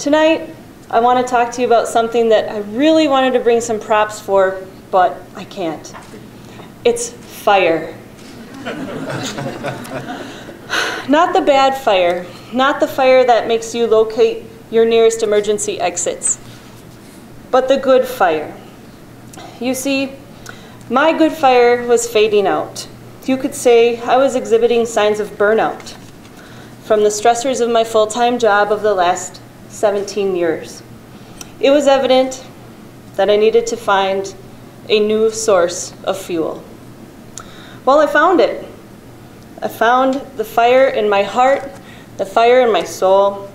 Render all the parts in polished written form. Tonight, I want to talk to you about something that I really wanted to bring some props for, but I can't. It's fire. Not the bad fire, not the fire that makes you locate your nearest emergency exits, but the good fire. You see, my good fire was fading out. You could say I was exhibiting signs of burnout from the stressors of my full-time job of the last 17 years. It was evident that I needed to find a new source of fuel. Well, I found it. I found the fire in my heart, the fire in my soul.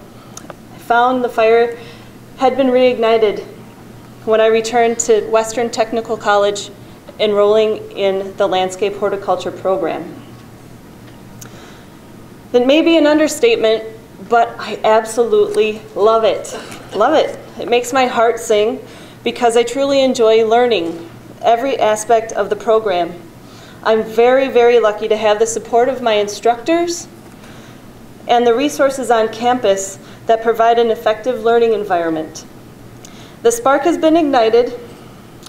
I found the fire had been reignited when I returned to Western Technical College, enrolling in the Landscape Horticulture Program. That may be an understatement, but I absolutely love it. Love it. It makes my heart sing because I truly enjoy learning every aspect of the program. I'm very, very lucky to have the support of my instructors and the resources on campus that provide an effective learning environment. The spark has been ignited,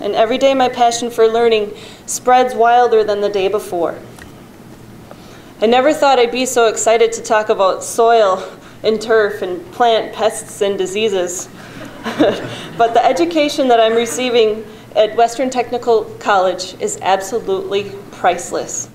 and every day my passion for learning spreads wilder than the day before. I never thought I'd be so excited to talk about soil and turf and plant pests and diseases. But the education that I'm receiving at Western Technical College is absolutely priceless.